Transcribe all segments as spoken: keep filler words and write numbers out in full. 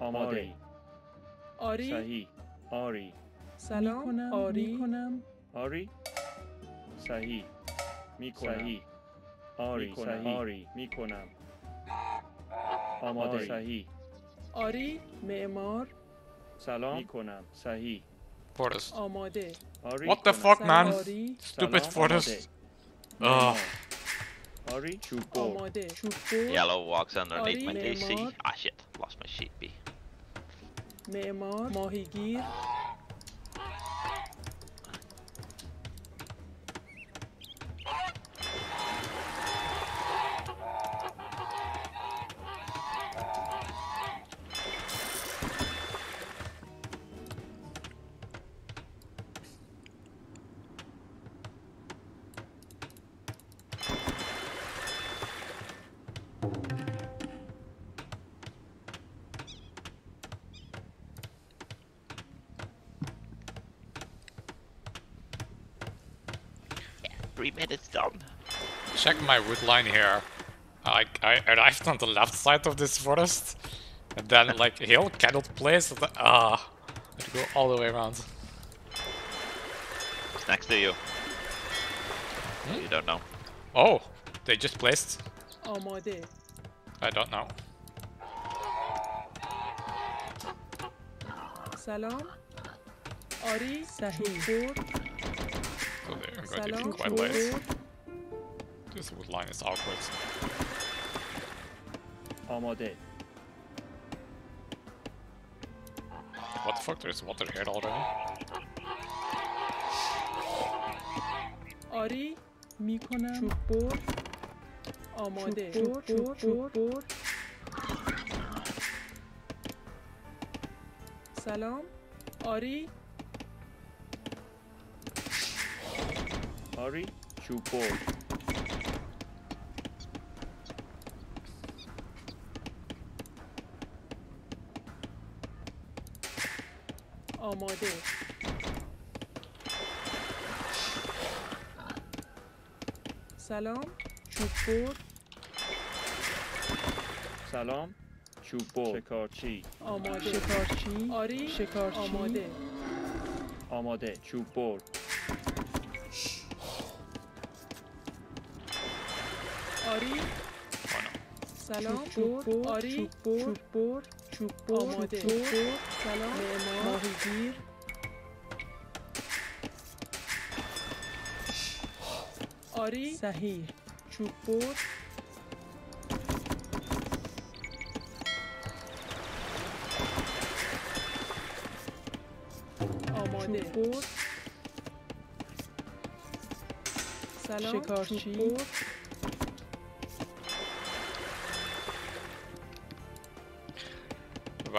آماده. آری. صحیح. آری. سلام. میکنم. آری. میکنم. آری. صحیح. میکنم. صحیح. آری. میکنم. صحیح. آری. میکنم. آماده. آری. صحیح. آری. معمار. سلام. میکنم. صحیح. Forest. آماده. آری. What the fuck, man? Stupid forest. Ugh. Yellow walks underneath my D C. Ah shit, lost my sheepy. Mahigir. Three minutes down. Check my wood line here. I, I arrived on the left side of this forest, and then like hill cannot place. Ah, uh, I go all the way around. It's next to you. Hmm? You don't know. Oh, they just placed. Oh my dear. I don't know. Salam. Ari Sahil. So I'm going to be quite late. This wood line is awkward. Amade. What the fuck? There's water here already. Ari, Mikona, Chupor, Amade, Chupor, Chupor. Salam, Ari. Ari, Chupor. Amade. Salam, Chupor. Salam, Chupor. Shekarchi. Amade. Shekarchi. Ari, Shekarchi. Amade. Amade, Chupor. آری سلام چوپور آری چوپور چوپور آماده سلام ماهیگیر آری صحیح چوپور آماده چوپور سلام شکارچی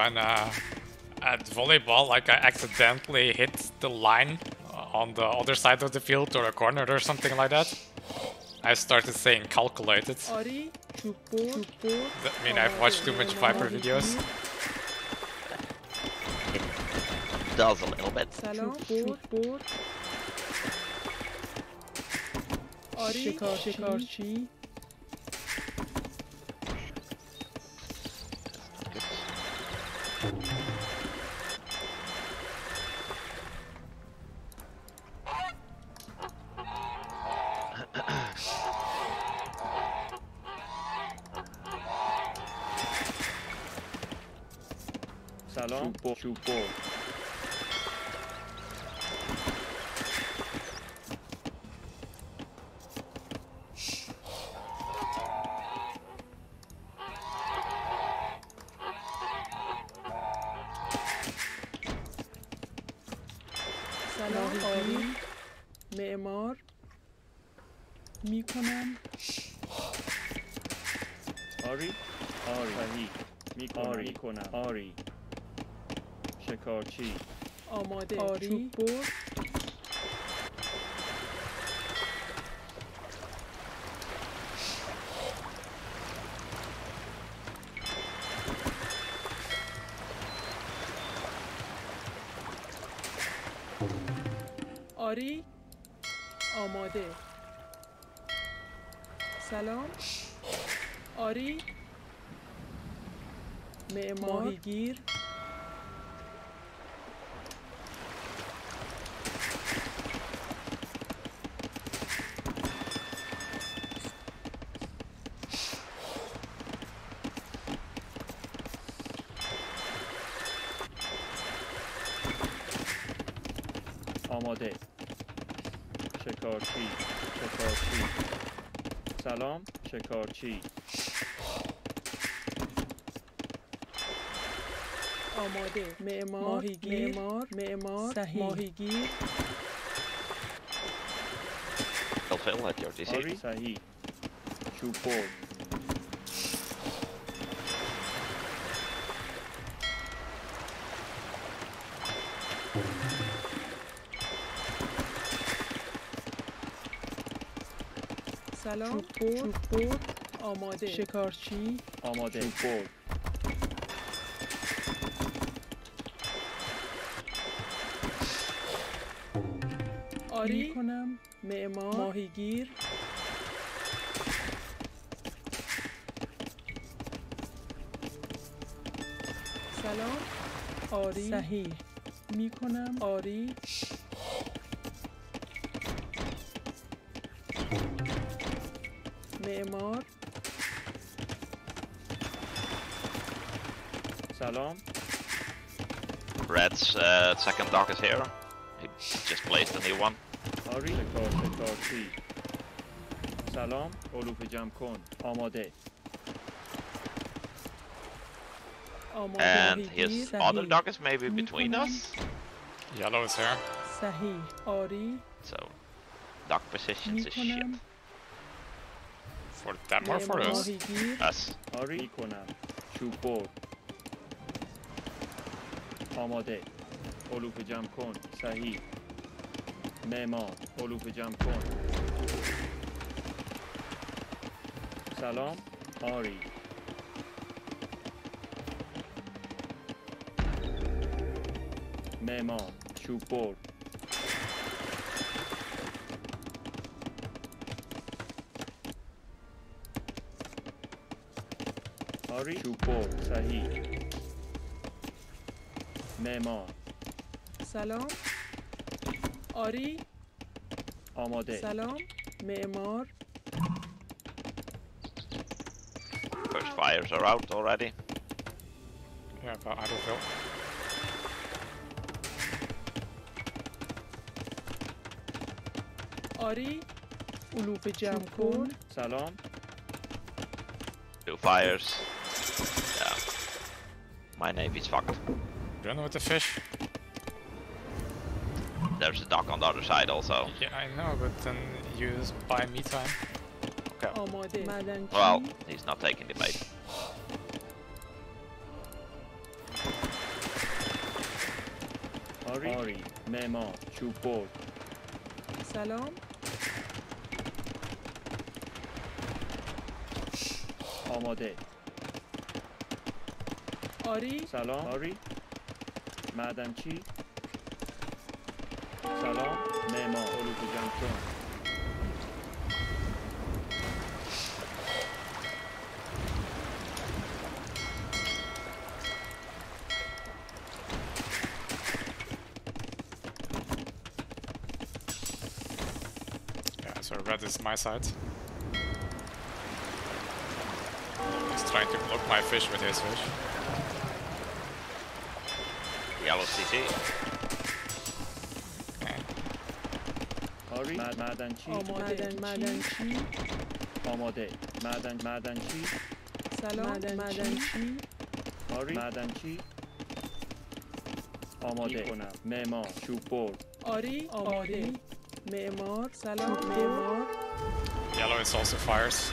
When uh, at volleyball, like I accidentally hit the line on the other side of the field or a corner or something like that, I started saying calculated. That mean I've watched too much Viper videos. It does a little bit. Shikarchi. Salam, Chupor. Salam, Ari. Me'mar. Mikonam. Ari. Ari. Ari. Mikonam. Ari. Shekarchi. Amade. Ari. Chupor. Ari. Amade. Salam. Ari. معمار ماهیگیر آماده شکارچی شکارچی سلام شکارچی آماده معمار ماهیگیر معمار معمار ماهیگیر صحیح چوبور سلام چوبور آماده شکارچی آماده چوبور آری کنم معمار ماهیگیر سلام آری صحیح می کنم آری معمار سلام Red's uh, second dock is here. He just placed a new one. آری شکار شکارچی سلام علوفه جمع کن آماده And his other dog is maybe between us. Yellow is here. So, dog positions is shit. For them or for us? Us. آری کنم چوبور آماده علوفه جمع کن صحیح معمار علوفه جمع کن سلام آری معمار چوبور آری چوبور صحیح معمار سلام آری آماده سلام معمار First fires are out already. Yeah, but I don't know. آری علوف جمع کن سلام Two fires. Yeah. My navy's fucked. Run with the fish. There's a dock on the other side also. Yeah, I know, but then you just buy me time. Okay. Well, he's not taking the bait. Hurry. Hurry. Memo. Chupor. Salam. Amade. Hurry. Salam. Hurry. Madam Chi. سلام معمار علوفه جمع کن Yeah, so red is my side. He's trying to block my fish with his fish. Yellow C C. معدنچی معدنچی آماده معدن معدنچی سلام معدنچی آری معدنچی آماده کنم معمار چوبور آری آماده معمار سلام معمار Yellow is also fires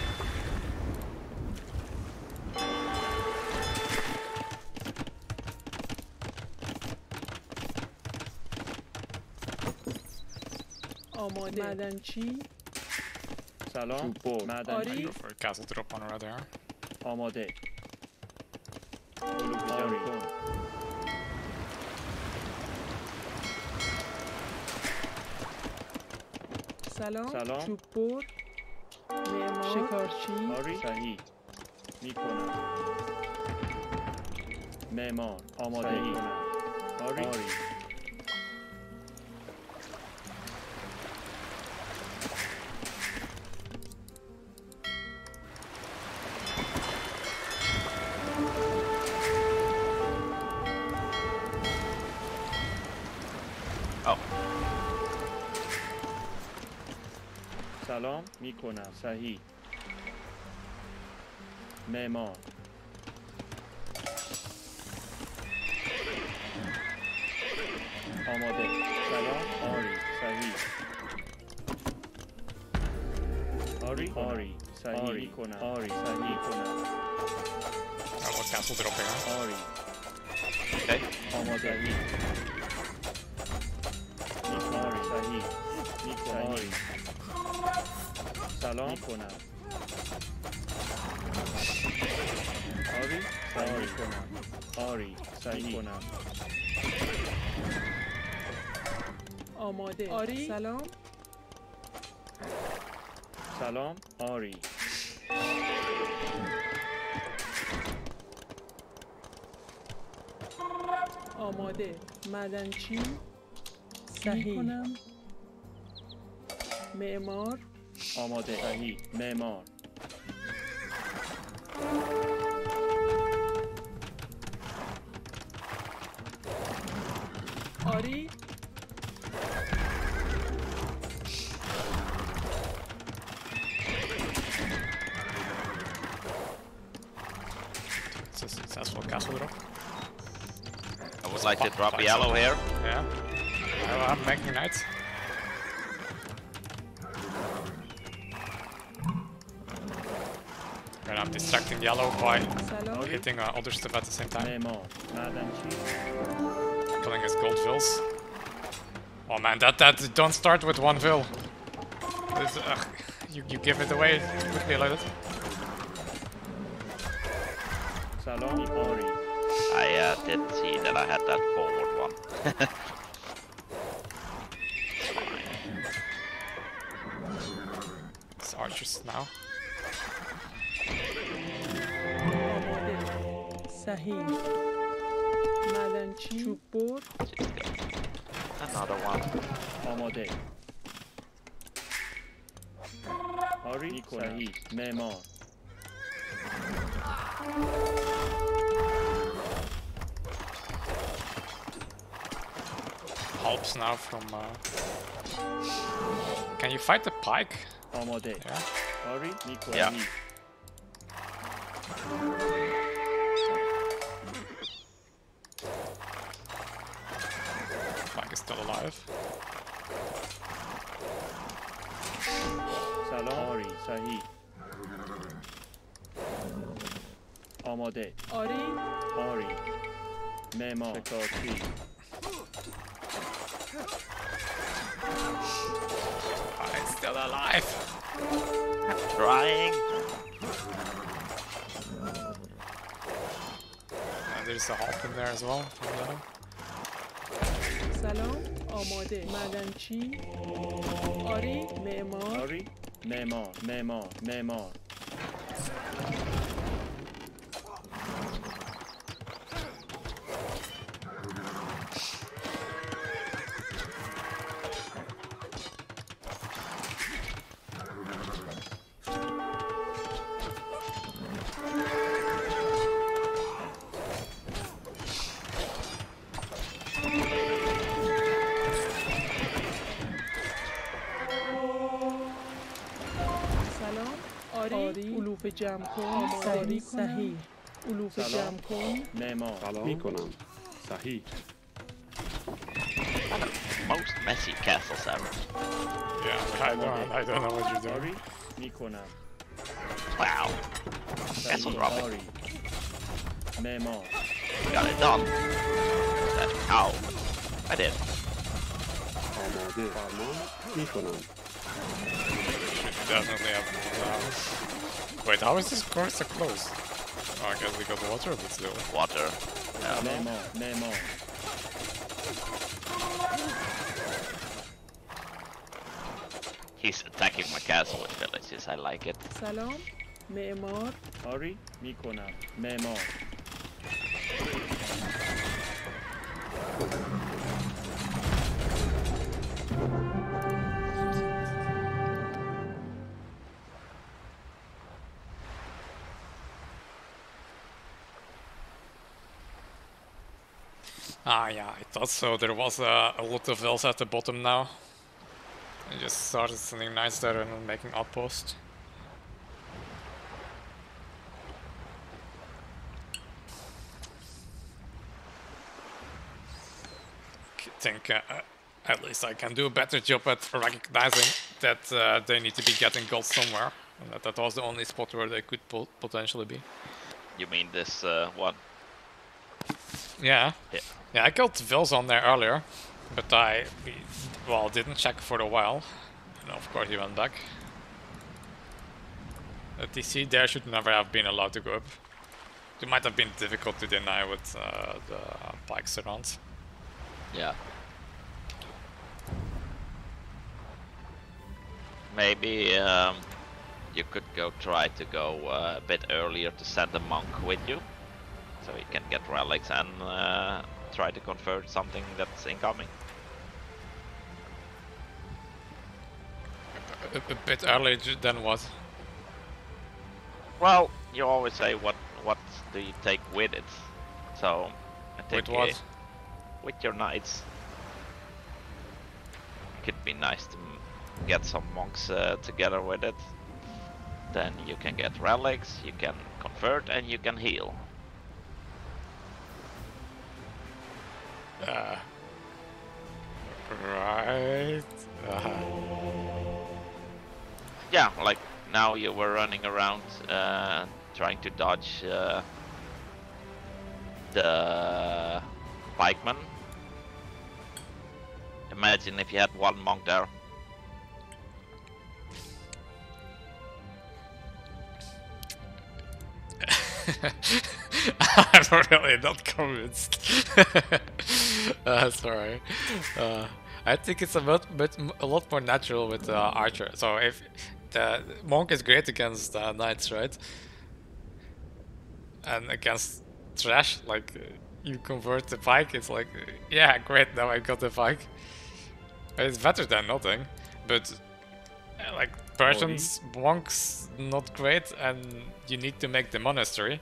معدنچی سلام معدنچی کاسل دروپ آن را دار آماده سلام سلام چوبور شکارچی صحیح میکنم معمار آمادگی آری سلام میکنم صحیح معمار آماده سلام آری صحیح آری آری صحیح میکنم آری صحیح کنم آری آماده آری صحیح میکنم سلام کنم آری سعی کنم آری سعی کنم آماده آری سلام سلام آری آماده معدنچی سعی کنم معمار آماده صحیح معمار آری successful castle drop. I would like to drop yellow here. Yeah. I'm making knights. And I'm distracting yellow by hitting uh, other stuff at the same time. Killing his gold vills. Oh man, that that don't start with one vill. Uh, you you give it away quickly like that. I uh, did see that I had that forward one. It's archers now. Sahih. Madanchi. Chupur. Another one. Amade. Hurry. Sahih. Memor. Helps now from. Uh... Can you fight the pike? Amade. Yeah. Hurry. Yeah. Still alive. Salam. Ari, Sahi. Amade. Ari. Ari. Memo. Shakati. I'm still alive. I'm trying. And there's a hop in there as well. سلام آماده معدنچی آری معمار آری معمار معمار معمار جمع کن سری صحیح علوف جمع کن معمار میکنم صحیح most messy castles ever. Yeah, I don't, I don't know what you're doing. میکنم wow castle dropping معمار got it done that ow I did آماده فرمان میکنم definitely have more. Wait, how is this course so close? Oh, I guess we got water, but still. Water. Yeah. Nemo, Nemo. He's attacking my castle with villages, I like it. Salam, Memor. Ari, Mikona, Memor. Ah, yeah, I thought so. There was uh, a lot of elves at the bottom now. I just started sending knights there and making outposts. I think uh, at least I can do a better job at recognizing that uh, they need to be getting gold somewhere. And that, that was the only spot where they could po potentially be. You mean this uh, one? Yeah. yeah. Yeah, I killed Vils on there earlier, but I, well, didn't check for a while. And of course he went back. The T C there should never have been allowed to go up. It might have been difficult to deny with uh, the pikes around. Yeah. Maybe um, you could go try to go uh, a bit earlier to send a monk with you, so he can get relics and uh, try to convert something that's incoming. A, a, a bit earlier than what? Well, you always say what what do you take with it? So I think. With what? It, with your knights. It could be nice to get some monks uh, together with it. Then you can get relics, you can convert, and you can heal. Uh, right. Uh. Yeah, like now you were running around uh, trying to dodge uh, the pikemen. Imagine if you had one monk there. I'm really not convinced. uh, sorry. Uh, I think it's a, bit, bit, a lot more natural with uh, Archer. So if the monk is great against uh, knights, right? And against trash, like. You convert the pike, it's like, yeah, great, now I got the pike. It's better than nothing, but uh, like Persians, monks, not great, and you need to make the monastery.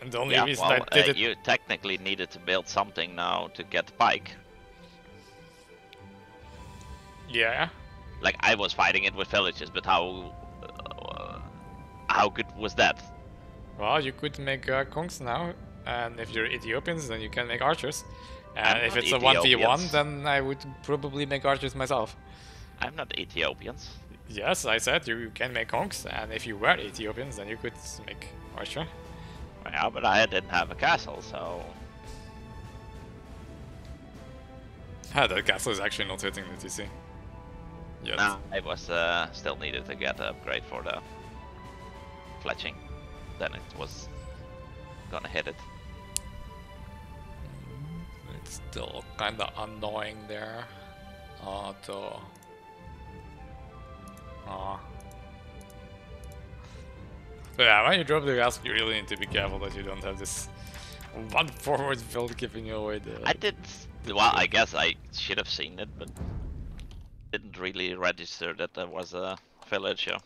And the only yeah, reason well, I did uh, it... you technically needed to build something now to get the pike. Yeah. Like, I was fighting it with villages, but how... Uh, how good was that? Well, you could make uh, conchs now. And if you're Ethiopians, then you can make archers. And if it's Ethiopians. a one v one, then I would probably make archers myself. I'm not Ethiopians. Yes, I said you can make conchs, and if you were Ethiopians, then you could make archer. Yeah, but I didn't have a castle, so... Ah, that castle is actually not hitting the T C. Yet. No, it was uh, still needed to get an upgrade for the fletching. Then it was gonna hit it. It's still kinda annoying there. Oh, though. Oh. But yeah, when you drop the gas, you really need to be careful that you don't have this one forward build giving you away the... I did... well, I guess I should have seen it, but... didn't really register that there was a villager.